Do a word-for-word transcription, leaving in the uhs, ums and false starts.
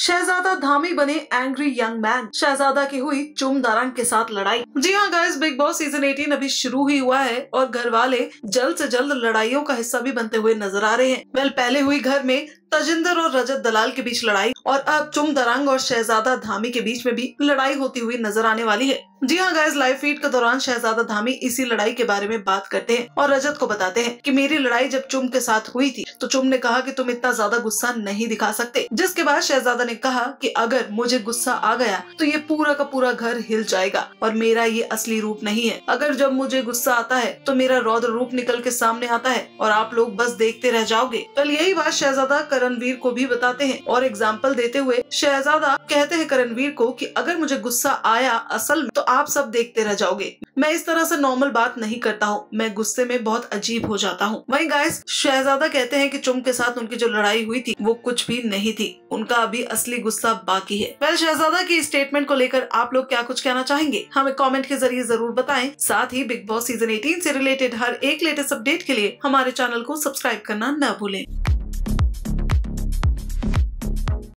शहजादा धामी बने angry young man. शहजादा की हुई चुम दरांग के साथ लड़ाई। जी हाँ गाइस, बिग बॉस सीजन अठारह अभी शुरू ही हुआ है और घर वाले जल्द से जल्द लड़ाइयों का हिस्सा भी बनते हुए नजर आ रहे हैं। वेल पहले हुई घर में तजिंदर और रजत दलाल के बीच लड़ाई और अब चुम दरांग और शहजादा धामी के बीच में भी लड़ाई होती हुई नजर आने वाली है। जी हाँ गाइस, लाइव फीड के दौरान शहजादा धामी इसी लड़ाई के बारे में बात करते हैं और रजत को बताते हैं कि मेरी लड़ाई जब चुम के साथ हुई थी तो चुम ने कहा कि तुम इतना ज्यादा गुस्सा नहीं दिखा सकते, जिसके बाद शहजादा ने कहा कि अगर मुझे गुस्सा आ गया तो ये पूरा का पूरा घर हिल जाएगा और मेरा ये असली रूप नहीं है। अगर जब मुझे गुस्सा आता है तो मेरा रौद्र रूप निकल के सामने आता है और आप लोग बस देखते रह जाओगे। कल यही बात शहजादा करणवीर को भी बताते हैं और एग्जाम्पल देते हुए शहजादा कहते हैं करणवीर को कि अगर मुझे गुस्सा आया असल में तो आप सब देखते रह जाओगे। मैं इस तरह से नॉर्मल बात नहीं करता हूँ, मैं गुस्से में बहुत अजीब हो जाता हूँ। वहीं गाइस, शहजादा कहते हैं कि चुम के साथ उनकी जो लड़ाई हुई थी वो कुछ भी नहीं थी, उनका अभी असली गुस्सा बाकी है। वेल शहजादा की स्टेटमेंट को लेकर आप लोग क्या कुछ कहना चाहेंगे हमें कमेंट के जरिए जरूर बताएं। साथ ही बिग बॉस सीजन अठारह से रिलेटेड हर एक लेटेस्ट अपडेट के लिए हमारे चैनल को सब्सक्राइब करना न भूलें।